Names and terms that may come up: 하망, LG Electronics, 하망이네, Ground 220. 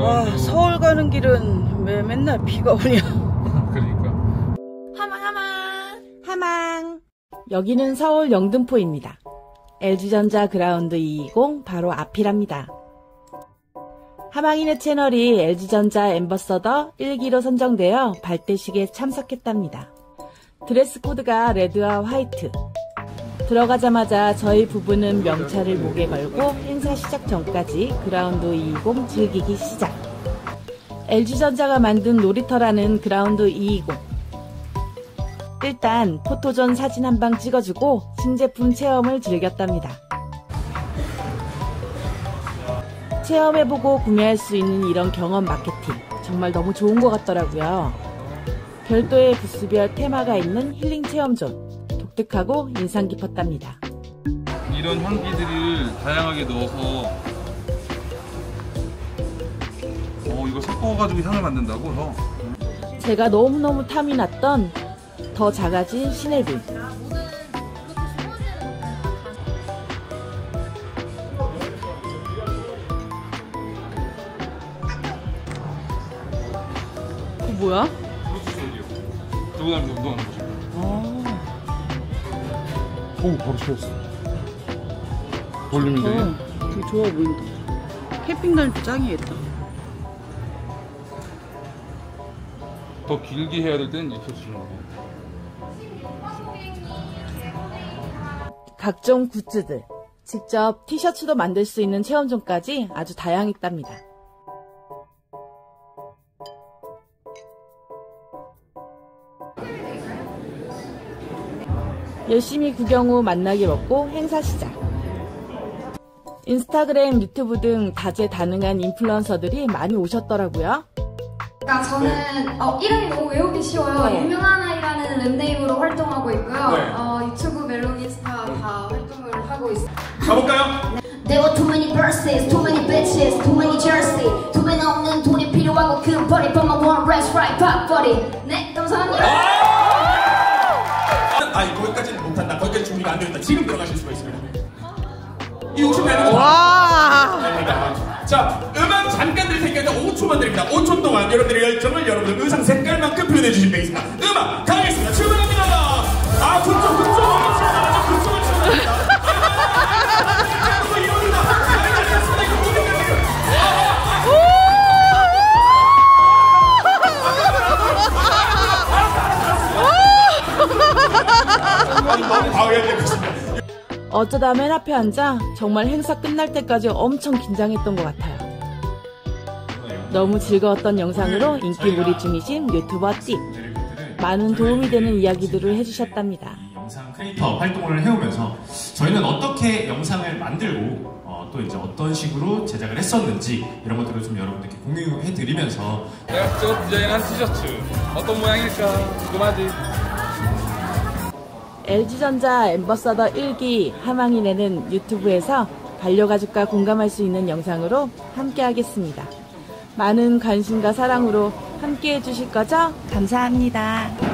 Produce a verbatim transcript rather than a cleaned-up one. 와, 서울 가는 길은 왜 맨날 비가 오냐. 그러니까. 하망 하망 하망. 여기는 서울 영등포입니다. 엘지전자 그라운드 이백이십 바로 앞이랍니다. 하망이네 채널이 엘지전자 앰버서더 일 기로 선정되어 발대식에 참석했답니다. 드레스 코드가 레드와 화이트. 들어가자마자 저희 부부는 명찰을 목에 걸고 행사 시작 전까지 그라운드 이백이십 즐기기 시작. 엘지전자가 만든 놀이터라는 그라운드 이백이십. 일단 포토존 사진 한 방 찍어주고 신제품 체험을 즐겼답니다. 체험해보고 구매할 수 있는 이런 경험 마케팅 정말 너무 좋은 것 같더라고요. 별도의 부스별 테마가 있는 힐링 체험존. 독특하고 인상 깊었답니다. 이런 향기들을 다양하게 넣어서 어, 이거 섞어가지고 향을 만든다고? 어. 제가 너무너무 탐이 났던 더 작아진 시네빌. 그거 뭐야? 그거 운동하는 거지. 오, 바로 쉬었어. 볼륨인데? 되게 좋아 보인다. 캠핑 다니도 짱이겠다. 더 길게 해야 될 때는 이렇게 주려고. 각종 굿즈들, 직접 티셔츠도 만들 수 있는 체험존까지 아주 다양했답니다. 열심히 구경 후 만나게 먹고 행사 시작. 인스타그램, 유튜브 등 다재다능한 인플루언서들이 많이 오셨더라고요. 그러니까 저는 어, 이름이 너무 외우기 쉬워요. 네. 유명한 아이라는 랩네임으로 활동하고 있고요. 네. 어, 유튜브, 멜로디스타 다 활동을 하고 있어요. 가볼까요? There were too many verses, too many bitches, too many jersey, too many 없는 돈이 필요하고 큰 버리, but my one rest right, pop 버리. 네, 감사합니다. 아, 거기까지는 못한다. 거기까지 준비가 안 되었다. 지금 들어가실 수가 있습니다. 이 육십 배는 와. 자, 음악 잠깐 들 테니까 오 초만 드립니다. 오 초 동안 여러분들의 열정을 여러분들 의상 색깔만큼 표현해 주신 베이스입니다. 음악 가겠습니다. 출발합니다. 아, 굿즈, 굿즈, 굿즈, 굿즈, 굿즈. 어쩌다 맨 앞에 앉아 정말 행사 끝날 때까지 엄청 긴장했던 것 같아요. 너무 즐거웠던 영상으로 인기몰이 중이신 유튜버 띠. 많은 도움이 되는 이야기들을 해주셨답니다. 영상 크리에이터 활동을 해오면서 저희는 어떻게 영상을 만들고 어, 또 이제 어떤 식으로 제작을 했었는지 이런 것들을 좀 여러분들께 공유해드리면서 내가 직접 디자인한 티셔츠 어떤 모양일까 궁금하지? 엘지전자 앰버서더 일 기 하망이네는 유튜브에서 반려가족과 공감할 수 있는 영상으로 함께하겠습니다. 많은 관심과 사랑으로 함께해 주실 거죠? 감사합니다.